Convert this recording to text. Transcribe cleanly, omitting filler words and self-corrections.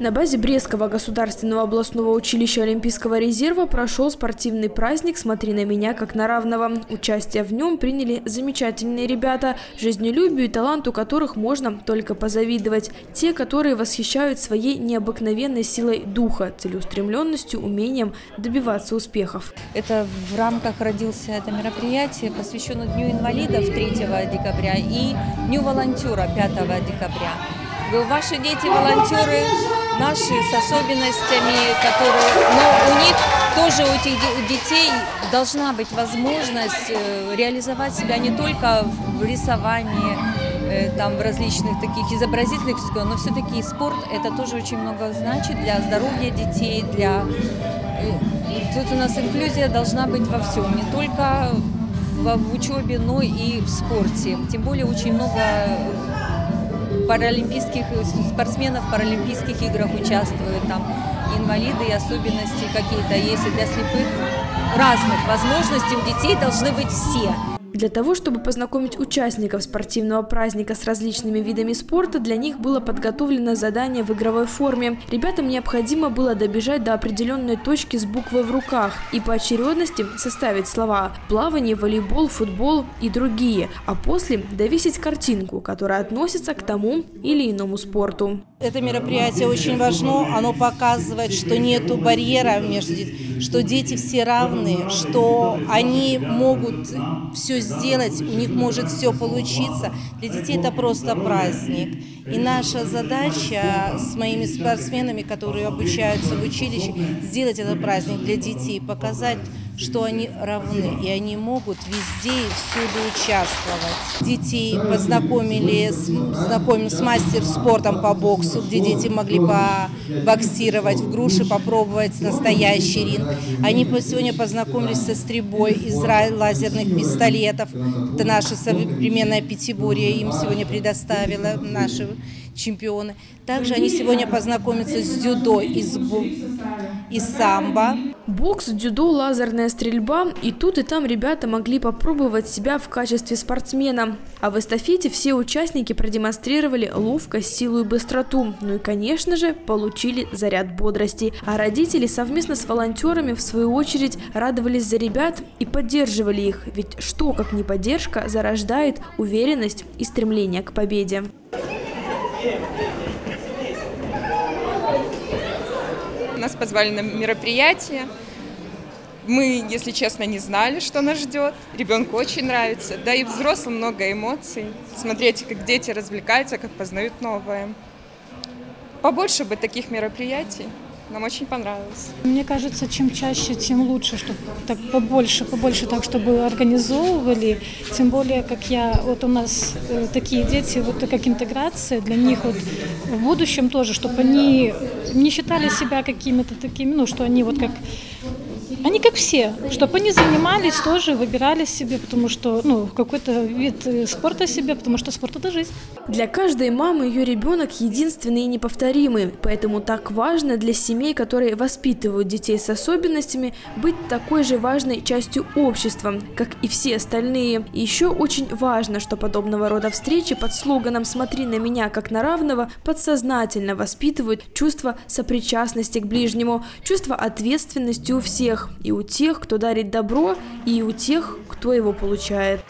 На базе Брестского государственного областного училища Олимпийского резерва прошел спортивный праздник «Смотри на меня, как на равного». Участие в нем приняли замечательные ребята, жизнелюбию и таланту которых можно только позавидовать. Те, которые восхищают своей необыкновенной силой духа, целеустремленностью, умением добиваться успехов. Это в рамках родился это мероприятие, посвященное Дню инвалидов 3 декабря и Дню волонтера 5 декабря. Ваши дети волонтеры наши с особенностями, но у них тоже, у этих детей, должна быть возможность реализовать себя не только в рисовании, там, в различных таких изобразительных, но все-таки спорт это тоже очень много значит для здоровья детей, для... Тут у нас инклюзия должна быть во всем, не только в учебе, но и в спорте. Тем более очень много паралимпийских спортсменов в паралимпийских играх участвуют, там инвалиды и особенности какие-то есть, и для слепых разных возможностей у детей должны быть все. Для того, чтобы познакомить участников спортивного праздника с различными видами спорта, для них было подготовлено задание в игровой форме. Ребятам необходимо было добежать до определенной точки с буквой в руках и по очередности составить слова «плавание», «волейбол», «футбол» и другие, а после довесить картинку, которая относится к тому или иному спорту. Это мероприятие очень важно, оно показывает, что нету барьера между детьми, что дети все равны, что они могут все сделать, у них может все получиться. Для детей это просто праздник. И наша задача с моими спортсменами, которые обучаются в училище, сделать этот праздник для детей, показать, что они равны, и они могут везде и всюду участвовать. Детей познакомили с мастер-спортом по боксу, где дети могли побоксировать в груши, попробовать настоящий ринг. Они сегодня познакомились со стрельбой из лазерных пистолетов. Это наша современная пятиборье, им сегодня предоставила наши чемпионы. Также они сегодня познакомятся с дзюдо и самбо. Бокс, дзюдо, лазерная стрельба. И тут, и там ребята могли попробовать себя в качестве спортсмена. А в эстафете все участники продемонстрировали ловкость, силу и быстроту. Ну и, конечно же, получили заряд бодрости. А родители совместно с волонтерами, в свою очередь, радовались за ребят и поддерживали их. Ведь что, как не поддержка, зарождает уверенность и стремление к победе. Нас позвали на мероприятие. Мы, если честно, не знали, что нас ждет. Ребенку очень нравится. Да и взрослым много эмоций. Смотрите, как дети развлекаются, как познают новое. Побольше бы таких мероприятий. Нам очень понравилось. Мне кажется, чем чаще, тем лучше, чтобы так побольше так, чтобы организовывали. Тем более, как вот у нас такие дети, вот как интеграция для них вот в будущем тоже, чтобы они не считали себя какими-то такими, ну, что они вот как... Они как все, чтобы они занимались тоже, выбирали себе, потому что, ну, какой-то вид спорта себе, потому что спорт – это жизнь. Для каждой мамы ее ребенок единственный и неповторимый. Поэтому так важно для семей, которые воспитывают детей с особенностями, быть такой же важной частью общества, как и все остальные. И еще очень важно, что подобного рода встречи под слоганом «Смотри на меня, как на равного» подсознательно воспитывают чувство сопричастности к ближнему, чувство ответственности у всех. И у тех, кто дарит добро, и у тех, кто его получает.